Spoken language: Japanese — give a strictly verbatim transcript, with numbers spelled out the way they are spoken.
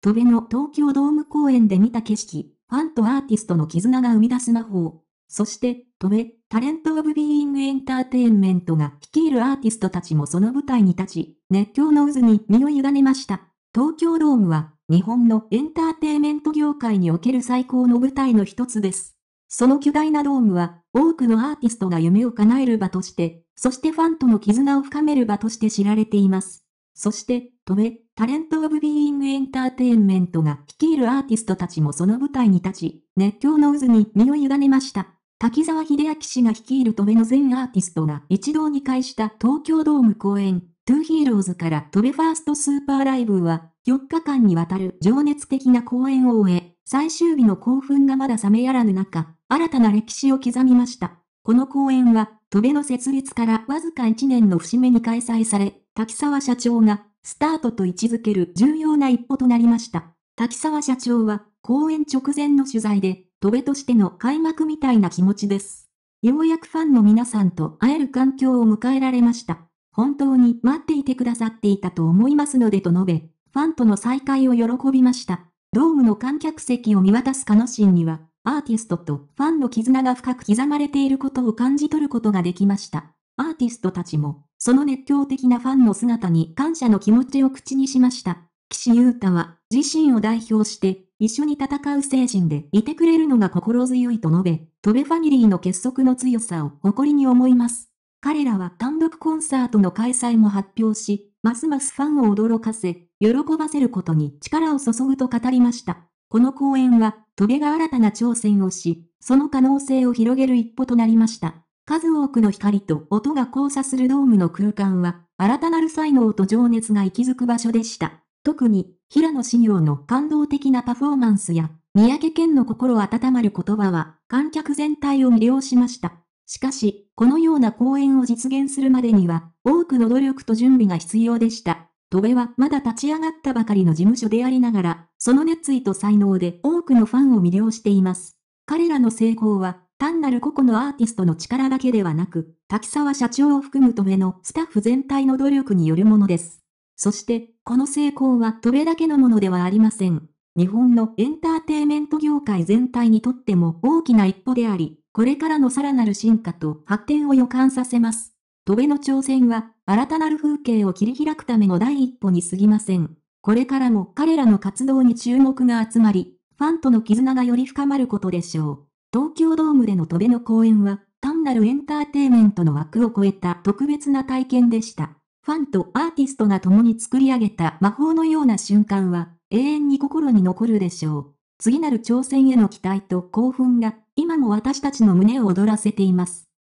戸辺の東京ドーム公演で見た景色、ファンとアーティストの絆が生み出す魔法。そして、戸辺、タレントオブビーイングエンターテインメントが率いるアーティストたちもその舞台に立ち、熱狂の渦に身を委ねました。東京ドームは、日本のエンターテイメント業界における最高の舞台の一つです。その巨大なドームは、多くのアーティストが夢を叶える場として、そしてファンとの絆を深める場として知られています。そして、戸辺、タレントオブビーイングエンターテインメントが率いるアーティストたちもその舞台に立ち、熱狂の渦に身を委ねました。滝沢秀明氏が率いる戸辺の全アーティストが一堂に会した東京ドーム公演、トゥーヒーローズから戸辺ファーストスーパーライブは、よっかかんにわたる情熱的な公演を終え、最終日の興奮がまだ冷めやらぬ中、新たな歴史を刻みました。この公演は、戸辺の設立からわずかいちねんの節目に開催され、滝沢社長がスタートと位置づける重要な一歩となりました。滝沢社長は、公演直前の取材で、戸辺としての開幕みたいな気持ちです。ようやくファンの皆さんと会える環境を迎えられました。本当に待っていてくださっていたと思いますのでと述べ、ファンとの再会を喜びました。ドームの観客席を見渡す彼の心には、アーティストとファンの絆が深く刻まれていることを感じ取ることができました。アーティストたちも、その熱狂的なファンの姿に感謝の気持ちを口にしました。岸優太は、自身を代表して、一緒に戦う精神でいてくれるのが心強いと述べ、戸辺ファミリーの結束の強さを誇りに思います。彼らは単独コンサートの開催も発表し、ますますファンを驚かせ、喜ばせることに力を注ぐと語りました。この公演は、戸辺が新たな挑戦をし、その可能性を広げる一歩となりました。数多くの光と音が交差するドームの空間は、新たなる才能と情熱が息づく場所でした。特に、平野紫耀の感動的なパフォーマンスや、三宅健の心温まる言葉は、観客全体を魅了しました。しかし、このような公演を実現するまでには、多くの努力と準備が必要でした。戸辺はまだ立ち上がったばかりの事務所でありながら、その熱意と才能で多くのファンを魅了しています。彼らの成功は、単なる個々のアーティストの力だけではなく、滝沢社長を含む戸辺のスタッフ全体の努力によるものです。そして、この成功は戸辺だけのものではありません。日本のエンターテイメント業界全体にとっても大きな一歩であり、これからのさらなる進化と発展を予感させます。戸辺の挑戦は、新たなる風景を切り開くための第一歩に過ぎません。これからも彼らの活動に注目が集まり、ファンとの絆がより深まることでしょう。東京ドームでの戸辺の公演は、単なるエンターテイメントの枠を超えた特別な体験でした。ファンとアーティストが共に作り上げた魔法のような瞬間は、永遠に心に残るでしょう。次なる挑戦への期待と興奮が、今も私たちの胸を躍らせています。